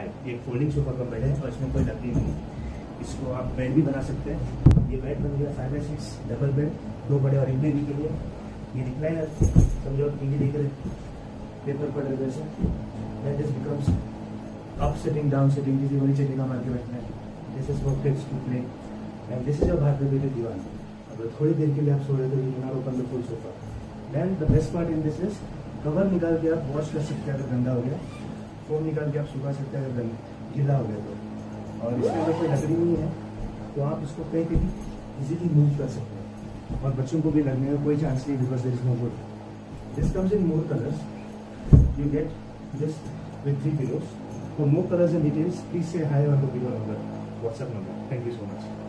Type, ये folding sofa का bed है और इसमें कोई लकड़ी नहीं है। इसको आप बेड भी बना सकते हैं। ये बेड बन गया 5 बाई 6 डबल बेड, 2 बड़े और एक बेबी के लिए। ये रिक्लाइनर समझो टीवी देख रहे, पेपर पढ़ रहे हैं, that is becomes up setting down setting, जिसे नीचे देखा मार के बैठना है। This is for kids to play and this is your बाहर के बेटे दीवान। अगर थोड़ी देर के लिए आप सो रहे तो you can open the full sofa. Then the best part in this is cover निकाल के आप वॉश कर सकते हैं अगर गंदा हो गया, फोम निकाल के आप सुखा सकते हैं अगर गीला हो गया तो। और इसमें अगर कोई लकड़ी नहीं है तो आप इसको कहीं पर भी इजीली मूव कर सकते हैं और बच्चों को भी लगने का कोई चांस नहीं, because there is no good. This comes in more colours, you get this with 3 pillows. For more colours and details please say hi on the WhatsApp number. Thank you so much.